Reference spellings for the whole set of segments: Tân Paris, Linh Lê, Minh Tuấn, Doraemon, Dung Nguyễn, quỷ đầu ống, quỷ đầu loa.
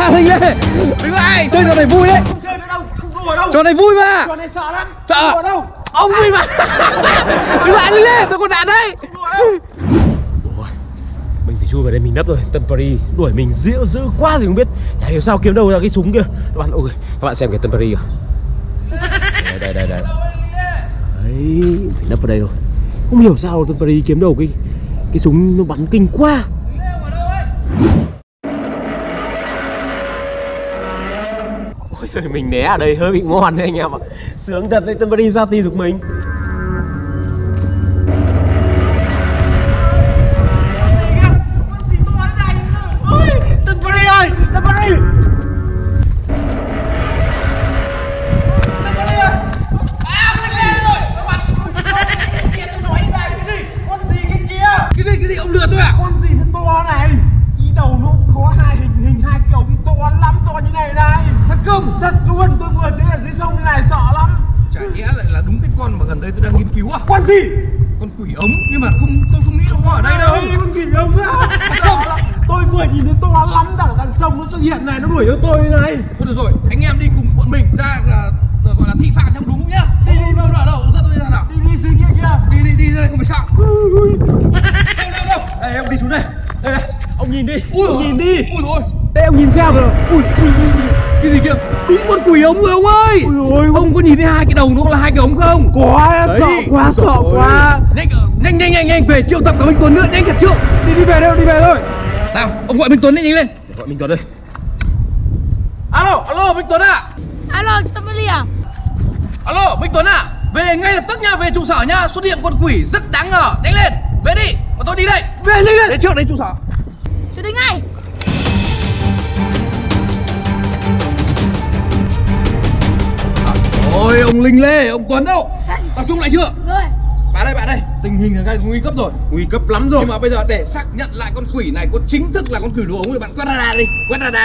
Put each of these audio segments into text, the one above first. À Linh Lê, đứng lại, chơi trò này vui đấy. Không chơi nữa đâu, không đùa đâu. Trò này vui mà. Trò này sợ lắm. Sợ. Không đùa đâu. Ông vui mà. Đứng lại Linh Lê, tôi còn đạn đấy. Không đùa đâu. Mình phải chui vào đây mình nấp rồi. Tân Paris đuổi mình dữ quá thì không biết. Chả hiểu sao kiếm đâu ra cái súng kia. Các bạn xem cái Tân Paris kìa. Đây. Đấy, phải nấp vào đây rồi. Không hiểu sao Tân Paris kiếm đâu cái súng nó bắn kinh quá. Ôi trời, mình né ở đây hơi bị ngon đấy anh em ạ. Sướng thật đấy, Tân Paris ra tìm được mình. Hiện này nó đuổi theo tôi như này. Thôi được rồi, anh em đi cùng bọn mình ra gọi là thị phạm trong đúng không nhá. Đi đâu ra tôi ra nào. Đi xuống kia kia. Đi ra đây không phải sợ. Đâu. Đây em đi xuống đây. Đây. Ông nhìn đi. Ông nhìn đi. Ui rồi. Đây ông nhìn xem rồi. Ui. Cái gì kia? Đúng con quỷ ống rồi ông ơi. Ui, ông có nhìn thấy hai cái đầu nó là hai cái ống không? Quá đấy, sợ quá. Nhanh về triệu tập cả Minh Tuấn nữa, nhanh thật triệu. Đi về đâu, đi về thôi. Nào, ông gọi Minh Tuấn nhanh lên. Gọi Minh Tuấn đây. Alo Minh Tuấn ạ. Alo Tân Paris à? Alo Minh Tuấn ạ. Về ngay lập tức nha, về trụ sở nha. Xuất hiện con quỷ rất đáng ngờ. Đánh lên, về đi. Còn tôi đi đây. Về đi lên. Đến trước đến trụ sở. Tôi đi ngay. Ôi ông Linh Lê, ông Tuấn đâu? Tập trung lại chưa? Rồi. Bạn đây. Tình hình là nguy cấp rồi. Nguy cấp lắm rồi. Nhưng mà bây giờ để xác nhận lại con quỷ này có chính thức là con quỷ lùa ống thì bạn quét radar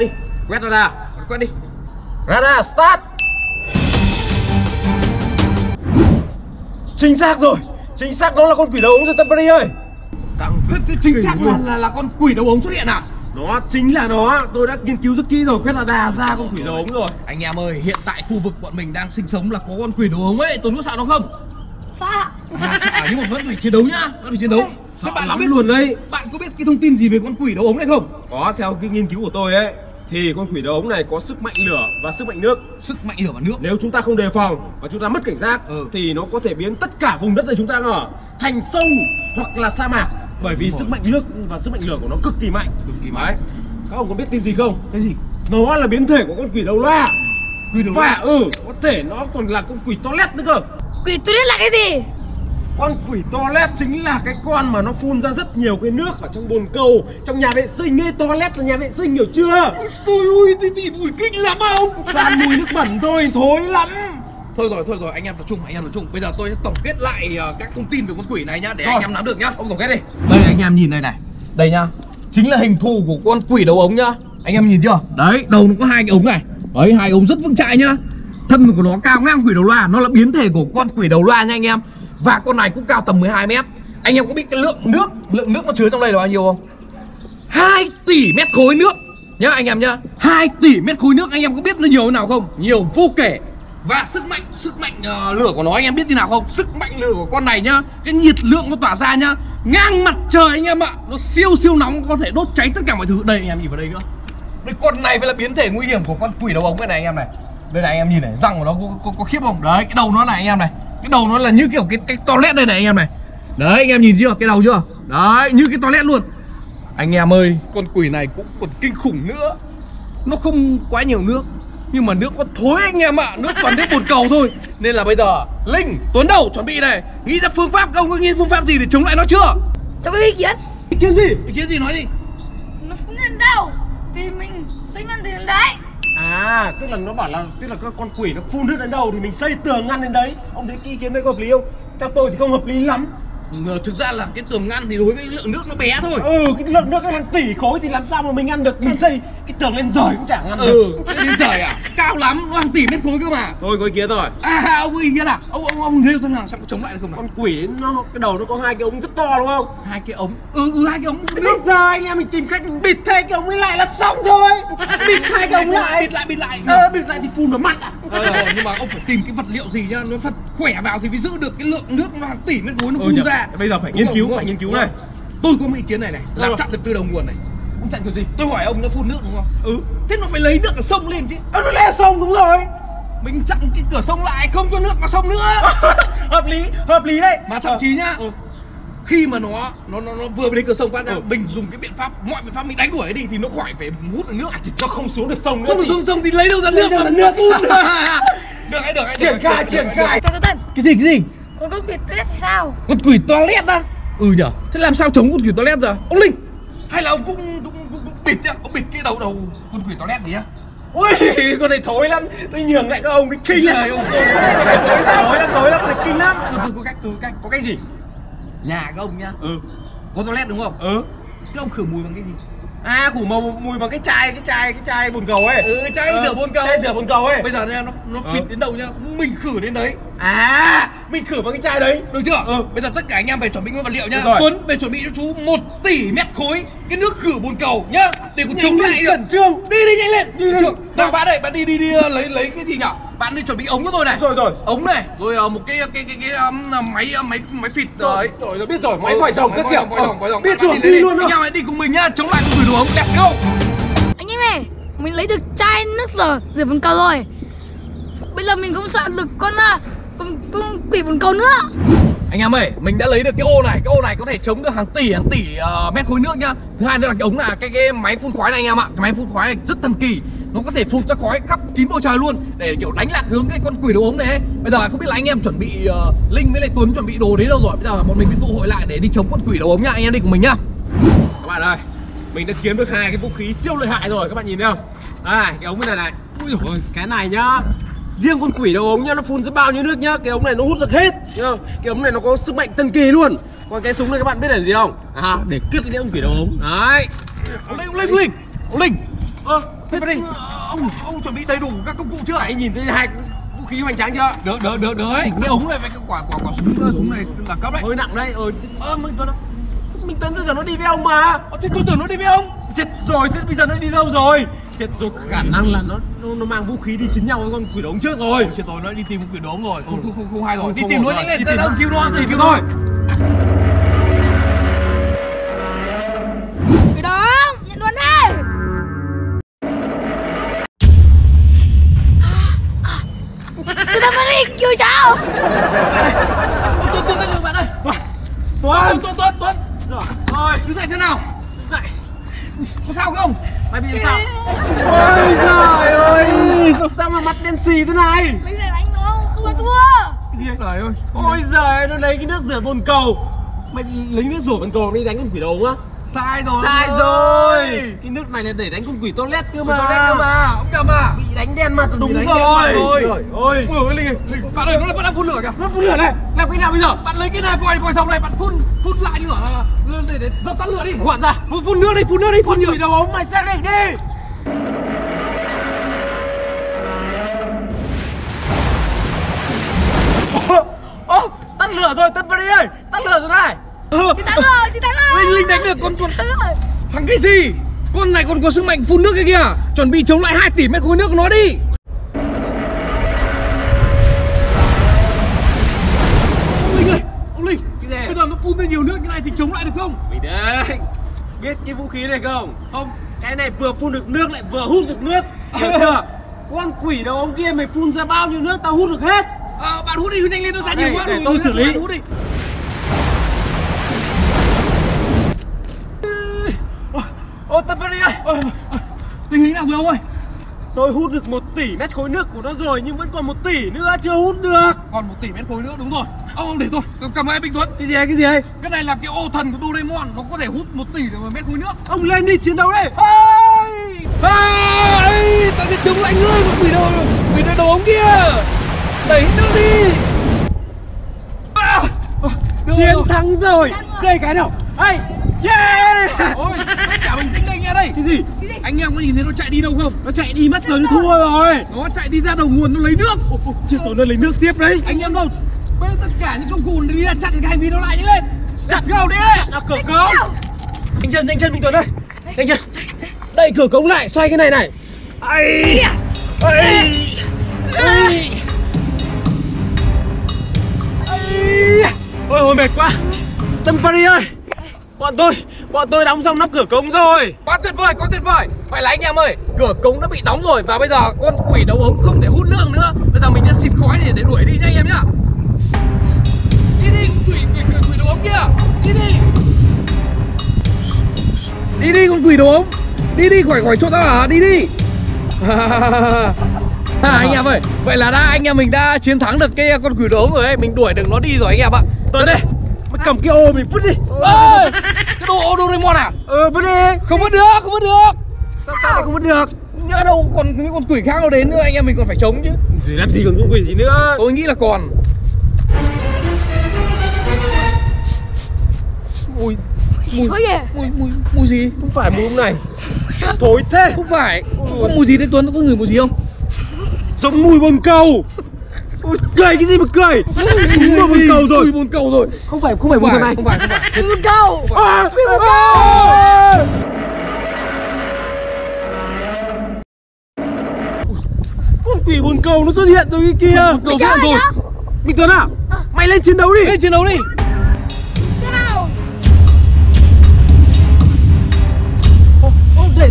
đi. Quét đi. Radar start. Chính xác rồi. Chính xác đó là con quỷ đầu ống rồi Tân Paris ơi. Chính xác là con quỷ đầu ống xuất hiện à? Đó chính là nó. Tôi đã nghiên cứu rất kỹ rồi. Quét radar ra con quỷ đầu ống rồi. Anh em ơi, hiện tại khu vực bọn mình đang sinh sống là có con quỷ đầu ống ấy. Tuấn có sợ nó không? Sợ. Nhưng mà vẫn phải chiến đấu nhá. Thế bạn có biết luôn đấy. Bạn có biết cái thông tin gì về con quỷ đầu ống này không? Có, theo cái nghiên cứu của tôi ấy thì con quỷ đầu ống này có sức mạnh lửa và sức mạnh nước. Nếu chúng ta không đề phòng và chúng ta mất cảnh giác thì nó có thể biến tất cả vùng đất này chúng ta ở thành sông hoặc là sa mạc. Bởi vì sức mạnh nước và sức mạnh lửa của nó cực kỳ mạnh. Các ông có biết tin gì không? Cái gì? Nó là biến thể của con quỷ đầu loa. Và có thể nó còn là con quỷ toilet nữa cơ. Quỷ toilet là cái gì? Con quỷ toilet chính là cái con mà nó phun ra rất nhiều cái nước ở trong bồn cầu, trong nhà vệ sinh ấy. Toilet là nhà vệ sinh, hiểu chưa? Ôi thì mùi kinh lắm không? Toàn mùi nước bẩn thôi, thối lắm. Thôi rồi, anh em tập trung. Bây giờ tôi sẽ tổng kết lại các thông tin về con quỷ này nhá, để rồi anh em nắm được nhá. Ông tổng kết đi. Đây anh em nhìn đây này. Đây nhá, chính là hình thù của con quỷ đầu ống nhá. Anh em nhìn chưa? Đấy, đầu nó có hai cái ống này. Đấy, hai ống rất vững chãi nhá. Thân của nó cao ngang quỷ đầu loa, nó là biến thể của con quỷ đầu loa nha anh em. Và con này cũng cao tầm 12 mét. Anh em có biết cái lượng nước nó chứa trong đây là bao nhiêu không? 2 tỷ mét khối nước nhá anh em nhá. 2 tỷ mét khối nước, anh em có biết nó nhiều thế nào không? Nhiều vô kể. Và sức mạnh lửa của nó anh em biết thế nào không? Sức mạnh lửa của con này nhá, cái nhiệt lượng nó tỏa ra nhá, ngang mặt trời anh em ạ. Nó siêu nóng, có thể đốt cháy tất cả mọi thứ. Đây anh em nhìn vào đây nữa. Đây, con này phải là biến thể nguy hiểm của con quỷ đầu ống cái này anh em này. Đây này anh em nhìn này, răng của nó có khiếp không? Đấy, cái đầu nó này anh em này. Cái đầu nó là như kiểu cái toilet đây này anh em này. Đấy anh em nhìn chưa? Cái đầu chưa? Đấy, như cái toilet luôn. Anh em ơi, con quỷ này cũng còn kinh khủng nữa. Nó không quá nhiều nước, nhưng mà nước có thối anh em ạ. Nước toàn đến bồn cầu thôi. Nên là bây giờ Linh, Tuấn đầu chuẩn bị này. Nghĩ ra phương pháp, ông có nghĩ phương pháp gì để chống lại nó chưa? Tôi có ý kiến. Ý kiến gì? Ý kiến gì nói đi. Nó không nên đâu, thì mình xây ngăn thì đến đấy. À, tức là nó bảo là các con quỷ nó phun nước đến đâu thì mình xây tường ngăn đến đấy. Ông thấy cái ý kiến đấy có hợp lý không? Theo tôi thì không hợp lý lắm. Thực ra là cái tường ngăn thì đối với lượng nước nó bé thôi. Cái lượng nước nó hàng tỷ khối thì làm sao mà mình ngăn được. Mình xây Cái tường lên rời cũng chẳng ngăn được. Lên rời à? Cao lắm, nó hàng tỷ mét khối cơ mà. Tôi có ý kiến rồi. À, ông ý nghĩa là ông nêu xem nào, xem có chống lại được không nào? Con quỷ nó cái đầu nó có hai cái ống rất to đúng không? Hai cái ống. Hai cái ống. Bây giờ anh em mình tìm cách mình bịt hai cái ống ấy lại là xong thôi. Bịt hai cái ống lại. Bịt lại. Bịt lại thì phun vào mặt à? Nhưng mà ông phải tìm cái vật liệu gì nhá, nó thật khỏe vào thì mới giữ được cái lượng nước nó hàng tỷ mét khối nó phun ra. Bây giờ phải nghiên cứu này. Tôi có một ý kiến này, làm chặn được từ đầu nguồn này. Ông chặn kiểu gì? Tôi hỏi ông nó phun nước đúng không? Thế nó phải lấy nước ở sông lên chứ. Nó lẽ sông đúng rồi. Mình chặn cái cửa sông lại, không cho nước vào sông nữa. Hợp lý đấy. Mà thậm chí nhá, khi mà nó vừa đến cửa sông qua ra, mình dùng cái biện pháp, mọi biện pháp mình đánh đuổi đi thì nó khỏi phải hút được nước. À thì cho không xuống được sông nữa. Không xuống sông thì lấy đâu ra nước mà nó phun. Được đấy. Triển khai. Cái gì? Con quỷ toilet sao? Con quỷ toilet á? Nhở. Thế làm sao chống con quỷ toilet giờ? Ông Linh, hay là ông cũng bịt nhá, ông bịt cái đầu con quỷ toilet đấy nhá. Ui, con này thối lắm, tôi nhường lại các ông đấy, kinh lắm. Thối lắm, con này kinh lắm. Tôi có cách. Có cách gì? Nhà các ông nhá. Có toilet đúng không? Thế ông khử mùi bằng cái gì? À, khử mùi bằng cái chai bồn cầu ấy. Chai rửa bồn cầu. Chai rửa bồn cầu ấy. Bây giờ nó phịt đến đầu nhá, mình khử đến đấy. À, mình khử bằng cái chai đấy, được chưa? Bây giờ tất cả anh em về chuẩn bị nguyên vật liệu nhá. Tuấn về chuẩn bị cho chú 1 tỷ mét khối cái nước khử bồn cầu nhá. Để còn chống lại khẩn trương. Đi nhanh lên. Nào bạn ơi, bạn đi lấy cái gì nhỉ? Bạn đi chuẩn bị ống cho tôi này. Rồi. Ống này, rồi một cái máy phịt đấy. Rồi biết rồi, máy vòi rồng các kiểu. Biết rồi, đi luôn đó. Anh em đi cùng mình nhá, chống lại con quỷ đồ ống đẹp không? Anh em ơi, mình lấy được chai nước rửa bồn cầu rồi. Bây giờ mình cũng sợ được con quỷ bồn cầu nữa. Anh em ơi, mình đã lấy được cái ô này có thể chống được hàng tỷ mét khối nước nhá. Thứ hai nữa là cái ống là cái máy phun khói này anh em ạ. Cái máy phun khói này rất thần kỳ, nó có thể phun ra khói khắp kín bầu trời luôn để kiểu đánh lạc hướng cái con quỷ đồ ống này. Bây giờ không biết là anh em chuẩn bị Linh với lại Tuấn chuẩn bị đồ đấy đâu rồi. Bây giờ bọn mình phải tụ hội lại để đi chống con quỷ đồ ống nhá. Anh em đi cùng mình nhá. Các bạn ơi, mình đã kiếm được 2 cái vũ khí siêu lợi hại rồi, các bạn nhìn thấy không? Đây, cái ống này. Ui giời ơi, cái này nhá. Riêng con quỷ đầu ống nhá, nó phun ra bao nhiêu nước nhá. Cái ống này nó hút được hết. Cái ống này nó có sức mạnh thần kỳ luôn. Còn cái súng này các bạn biết là gì không? À, để kết liễu con quỷ đầu ống. Đấy. Ông Linh. Thế đi. Ông chuẩn bị đầy đủ các công cụ chưa? Anh nhìn thấy 2 vũ khí hoành tráng chưa? Được đấy. Cái ống này với cái quả súng này là cấp đấy. Hơi nặng đấy. Minh Tuấn bây giờ nó đi với ông mà. Thế tôi tưởng nó đi với ông. Chết rồi, thế bây giờ nó đi đâu rồi? Chết rồi, khả năng là nó mang vũ khí đi chiến nhau với con quỷ đống trước rồi. Chết rồi, nó đi tìm con quỷ đống rồi. Không hay rồi. Đi tìm nó nhanh lên, ra đâu cứu nó thì cứu thôi. Quỷ đống, nhận luôn đây. Tôi đang phải đi cứu cháu. Tuấn, bạn ơi. Tuấn. Rồi, đứng dậy thế nào? Dậy. Có sao không? Mày bị làm sao? Ôi giời ơi! Sao mà mặt đen xì thế này? Mình lại đánh nó, không ai thua. Cái gì vậy? Trời ơi! Ôi giời, nó lấy cái nước rửa bồn cầu. Mày lấy nước rửa bồn cầu đi đánh con quỷ đầu á? Sai rồi. Cái nước này là để đánh con quỷ toilet cơ mà. Ông đầm à? Bị đánh đen mặt đúng rồi. Ôi. Ui Linh. Bạn ơi, nó đang phun lửa kìa. Nó phun lửa này. Làm cái nào bây giờ? Bạn lấy cái này vòi sông này, bạn phun lại lửa để dập tắt lửa đi. Quản ra. Phun nước đi. Phun nhiều đầu ống mày xác định đi. Tắt lửa rồi Tân Paris ơi. Tắt lửa rồi này. Chị thắng rồi. Linh đánh được con rồi. Thằng cái gì? Con này còn có sức mạnh phun nước cái kia. Chuẩn bị chống lại 2 tỷ mét khối nước của nó đi. Ông Linh. Cái gì? Bây giờ nó phun ra nhiều nước như này thì chống lại được không? Mình đây. Biết cái vũ khí này không? Không. Cái này vừa phun được nước lại vừa hút được nước. Hiểu chưa? Con quỷ đầu ông kia mày phun ra bao nhiêu nước tao hút được hết. Bạn hút đi, nhanh lên, nó ra nhiều quá. Tôi xử lý. Hút đi. Tân Paris ơi! Tình hình nào rồi ông ơi? Tôi hút được 1 tỷ mét khối nước của nó rồi nhưng vẫn còn 1 tỷ nữa chưa hút được. Còn 1 tỷ mét khối nữa đúng rồi. Ông để tôi, cầm cái Minh Tuấn. Cái gì ấy? Cái này là cái ô thần của Doraemon, nó có thể hút 1 tỷ mét khối nước. Ông lên đi, chiến đấu đi! Tao sẽ chống lại ngươi, quỷ đồ ống kia! Đẩy nước đi! Chiến thắng rồi! Dây cái nào! Hey! Yeah! Ôi! bình tĩnh đây, nghe đây. Cái gì? Cái gì? Anh em có nhìn thấy nó chạy đi đâu không? Nó chạy đi mất rồi, nó thua rồi. Nó chạy đi ra đầu nguồn nó lấy nước. Chết rồi, nó lấy nước tiếp đấy. Anh em đâu? Bây giờ tất cả những công cụ đi ra chặn cái hành vi nó lại nhanh lên. Chặn cầu đi đấy. Là cửa cống. Đánh chân Minh Tuấn đây. Đánh chân. Đây cửa cống lại, xoay cái này này. Ai. Ai. Ai. Ôi hồi mệt quá. Tân Paris ơi, bọn tôi đóng xong nắp cửa cống rồi. Quá tuyệt vời, quá tuyệt vời. Vậy là anh em ơi, cửa cống đã bị đóng rồi và bây giờ con quỷ đầu ống không thể hút nước nữa. Bây giờ mình sẽ xịt khói để đuổi đi nha anh em nhá. Đi đi, quỷ đầu ống kia. Đi đi. Đi đi con quỷ đầu ống. Đi đi khỏi chỗ tao hả? Đi đi. À, anh em ơi, vậy là anh em mình đã chiến thắng được cái con quỷ đốm rồi ấy. Mình đuổi được nó đi rồi anh em ạ. Tới đây, mày cầm cái ô mình vứt đi. Ê, cái đồ ô Doraemon à? Vứt đi. Không vứt được, không vứt được. Sao lại không vứt được? Nhớ đâu còn những con quỷ khác nó đến nữa, anh em mình còn phải chống chứ. Thì làm gì còn con quỷ gì nữa. Tôi nghĩ là còn. Mùi gì? Không phải mùi hôm này. Thối thế. Không phải. Có mùi gì thế Tuấn, có người mùi gì không? Giống mùi bồn cầu. Cười cái gì mà cười? Mùi bồn cầu rồi. Mùi bồn cầu rồi. Không phải mùi này. Không phải. Mùi bồn cầu. Mùi bồn cầu. Con quỷ bồn cầu nó xuất hiện rồi cái kia. Cầu xuất hiện rồi. Minh Tuấn à, mày lên chiến đấu đi. Lên chiến đấu đi.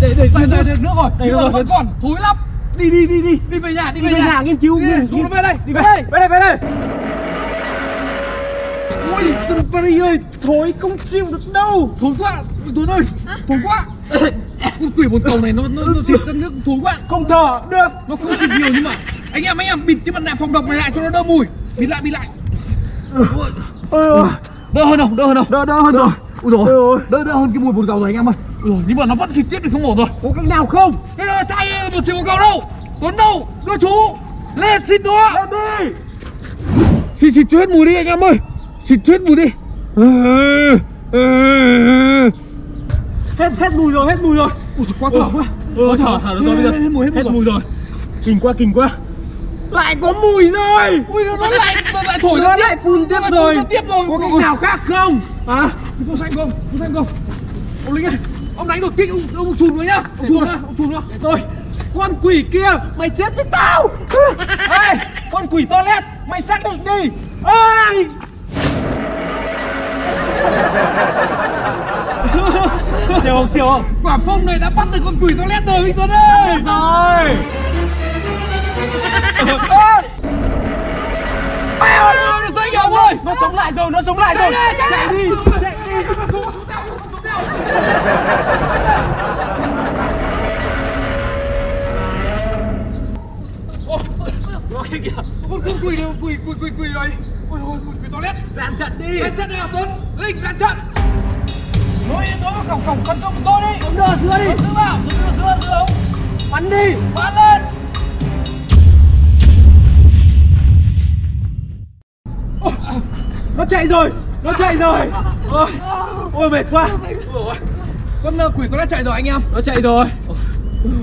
Để được nữa rồi. Vẫn còn thối lắm. Đi. Đi về nhà nghiên cứu. Chúng nó về đây. Đi về đây. Ui, Tân Paris ơi, thối không chịu được đâu. Thối quá, Tuấn ơi. Thối quá. Con quỷ bồn cầu này nó xịt ra nước thối quá, không thở được. Nó không xịt nhiều nhưng mà anh em bịt cái mặt nạ phòng độc này lại cho nó đỡ mùi. Bịt lại. Ôi. Đỡ hơn rồi. Ui rồi. Đỡ hơn cái mùi bồn cầu rồi anh em ơi. Ủa, nhưng mà nó vẫn xịt tiếp thì không ổn rồi. Có cách nào không? Cái đó trai một xịt một cầu đâu. Tuấn đâu? Đưa chú. Lên xịt nó. Lên đi. Xịt cho hết mùi đi anh em ơi. Xịt cho hết mùi đi. Hết mùi rồi. Ui, quá thở quá. Thở được rồi bây giờ. Hết mùi rồi. Kinh quá. Lại có mùi rồi. Ui nó lại thổi ra tiếp. Phun tiếp rồi. Có cách nào khác không? Hả? Phun xanh không? Ông Linh ơi, ông đánh đột kích ông chùm nữa nhá. Ông chùm nữa. Để tôi. Con quỷ kia, mày chết với tao. Ê, con quỷ toilet, mày xác định đi. Ê. Siêu không? Quả phong này đã bắt được con quỷ toilet rồi Minh Tuấn ơi. Rồi. Ê, nó sống lại rồi. Chạy đi. Con quỷ rồi. Ôi, quỷ toilet. Dàn trận đi nào Tuấn. Linh dàn trận. Nó cổng con trông của tôi đi. Ông đưa dưa đi. Dưa vào. Bắn đi. Bắn lên. Nó chạy rồi. Ôi mệt quá. Con quỷ toilet chạy rồi anh em. Nó chạy rồi.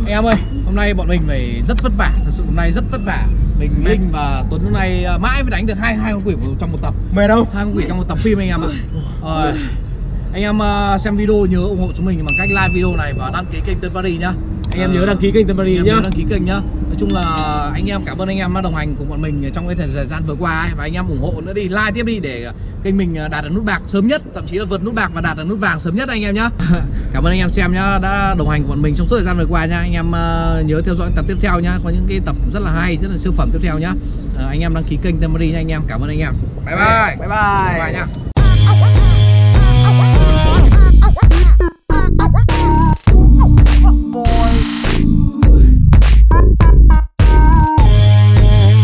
Anh em ơi, hôm nay bọn mình phải rất vất vả. Thật sự hôm nay rất vất vả. Mình Linh và Tuấn hôm nay mãi mới đánh được hai con quỷ trong một tập. Mệt đâu? Hai con quỷ trong một tập phim anh em ạ. Anh em xem video nhớ ủng hộ chúng mình bằng cách like video này và đăng ký kênh Tân Paris nhá. Anh em nhớ đăng ký kênh Tân Paris nhá. Nói chung là anh em cảm ơn anh em đã đồng hành cùng bọn mình trong cái thời gian vừa qua ấy. Và anh em ủng hộ nữa đi, like tiếp đi để kênh mình đạt được nút bạc sớm nhất, thậm chí là vượt nút bạc và đạt được nút vàng sớm nhất anh em nhá. Cảm ơn anh em xem nhá, đã đồng hành cùng bọn mình trong suốt thời gian vừa qua nhá. Anh em nhớ theo dõi tập tiếp theo nhá, có những cái tập rất là hay, rất là siêu phẩm tiếp theo nhá. Anh em đăng ký kênh Tân Paris nha anh em. Cảm ơn anh em. Bye bye. Bye bye. Bye bye nhá.